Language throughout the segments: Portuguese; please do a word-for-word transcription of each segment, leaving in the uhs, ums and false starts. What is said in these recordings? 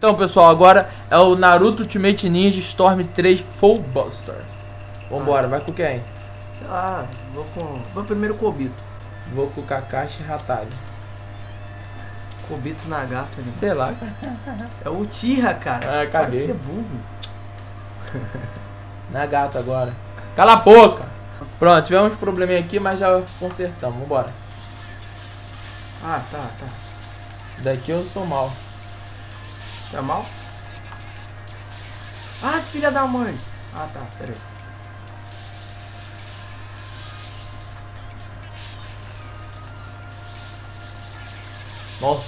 Então, pessoal, agora é o Naruto Ultimate Ninja Storm três Full Buster. Vambora, ah. vai com quem? Sei lá, vou com... Vou primeiro com o Obito. Vou com o Kakashi e Hatari. Obito, Nagato ali. Sei lá. É o Uchiha, cara. Ah, cadê? Você é burro. Nagato agora. Cala a boca! Pronto, tivemos um probleminha aqui, mas já consertamos. Vambora. Ah, tá, tá. Daqui eu sou mal. Tá mal? Ah, filha da mãe! Ah, tá, peraí. Nossa,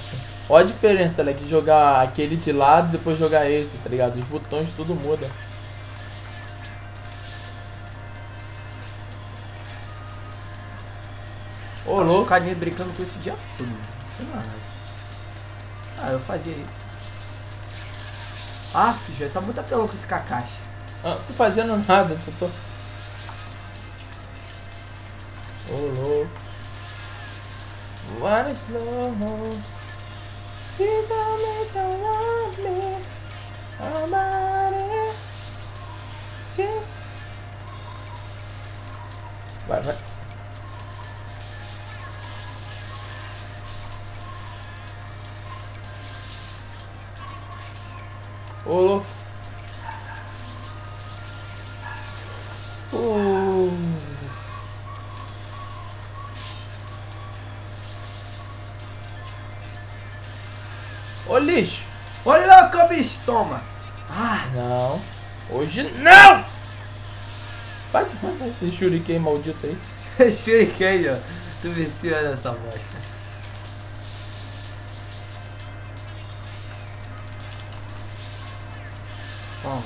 olha a diferença, né? Que jogar aquele de lado e depois jogar esse, tá ligado? Os botões tudo muda. Ô, ah, louco. Cadê brincando com esse diabo? Ah, eu fazia isso. Ah, filho, tá muito apelão com esse Kakashi. Ah, não tô fazendo nada, eu tô... Ô, louco. What is love? You don't make so lovely. I'm out of here. Vai, vai. Ô, Ô lixo! Olha lá, cabicho! Toma! Ah! Não! Hoje não! Faz esse shuriken maldito aí! Shuriken, ó! Tu venceu essa bosta! Toma!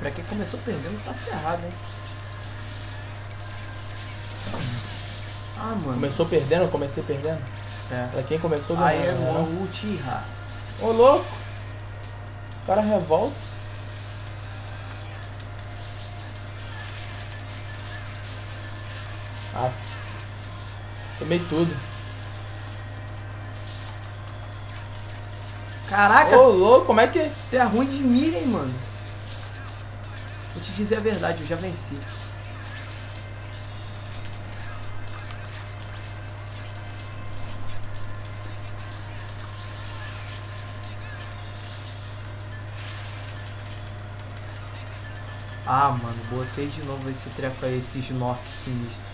Pra quem começou perdendo, tá ferrado, hein? Ah, mano. Começou perdendo, eu comecei perdendo? É. Pra quem começou ganhando. Aí é o Uchiha. Ô, louco! O cara revolta. Ah. Tomei tudo. Caraca! Ô, louco, como é que... Você é ruim de mira, hein, mano? Vou te dizer a verdade, eu já venci. Ah, mano, botei de novo esse treco aí, esse Snork sinistro.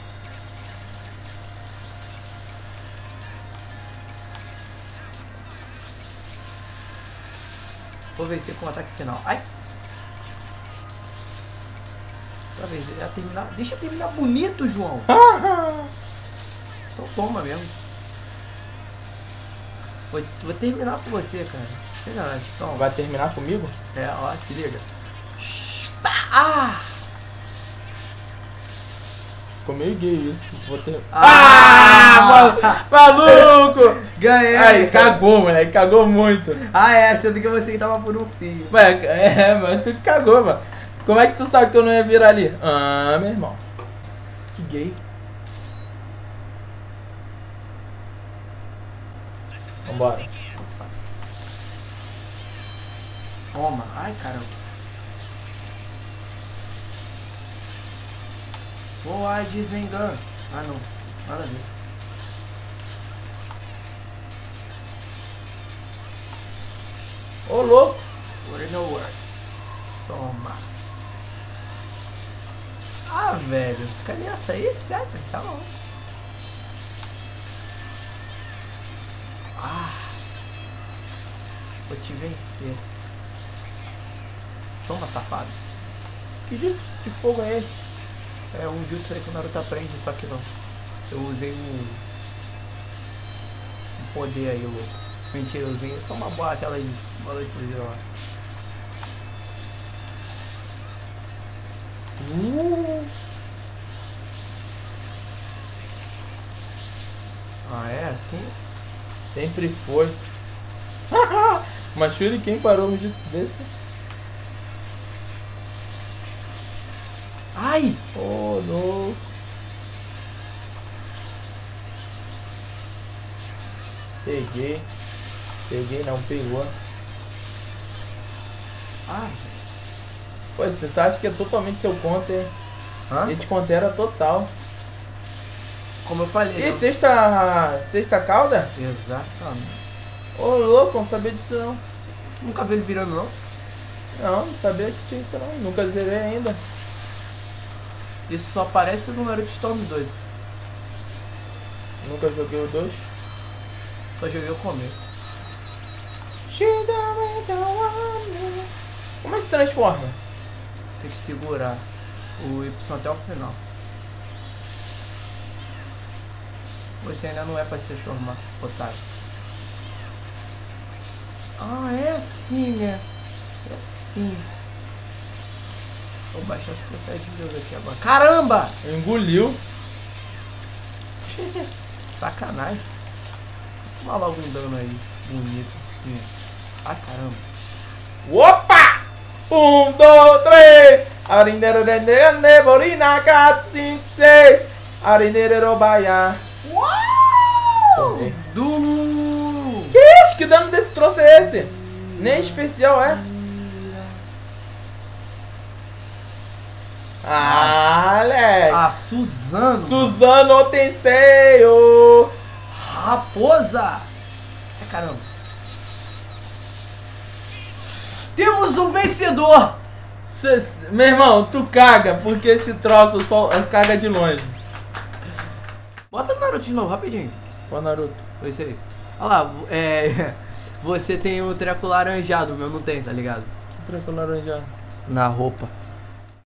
Vou vencer com o ataque final. Ai! Terminar. Deixa terminar bonito, João. Então toma mesmo. Vou, vou terminar com você, cara. Então, vai terminar comigo? É, ó, se liga. Ah! Ficou meio gay isso. Vou ter... Ah! ah! Maluco! Ganhei! Aí, cagou, moleque. Cagou muito. Ah, é. Sendo que você que tava por um fio. Ué, é, mano. Tu cagou, mano. Como é que tu sabe que eu não ia virar ali? Ah, meu irmão. Que gay. Vambora. Toma. Ai, caramba. Boa, desengano. Ah, não. Nada a ver. Ô, louco. Toma. Ah, velho, cadê essa aí? Certo, tá bom. Ah, vou te vencer. Toma, safado. Que jutsu de fogo é esse? É um jutsu aí que o Naruto aprende, só que não. Eu usei um, um poder aí, louco. Mentira, eu usei só uma boa aquela aí. Boa noite, lá. Uh. Ah, é assim? Sempre foi. Mas quem parou me desse? Ai! Oh, não! Peguei. Peguei, não pegou. Ai! Pô, você acha que é totalmente seu counter? Hã? Ele te contera total. Como eu falei. E não. sexta... Sexta cauda? Exatamente. Ô, oh, louco, não sabia disso não. Nunca vi ele virando não? Não, não sabia que tinha isso não. Nunca zerei ainda. Isso só aparece no Naruto Storm dois. Nunca joguei o dois. Só joguei o começo. Como é que se transforma? Tem que segurar o Y até o final. Você ainda não é pra se transformar, otário. Ah, é assim, né? É assim. Vou baixar os profetas de Deus aqui agora. Caramba! Engoliu. Sacanagem. Vou tomar logo um dano aí. Bonito. Sim. Ah, caramba. Opa! Um, dois, três. Arindeiro, rendeiro, neborina, gato, cinco, seis. Arindeiro, baia. Uau! Do... Que dano desse troço é esse? Nem especial é. Ah, Alex. Ah, Susanoo. Susanoo Tensei. Raposa. É, caramba. Temos um vencedor. Cês, meu irmão, tu caga, porque esse troço só caga de longe. Bota o Naruto de novo, rapidinho. Bota o Naruto. Foi isso aí. Olha lá, é, você tem o treco laranjado, o meu não tem, tá ligado? Que treco laranjado? Na roupa.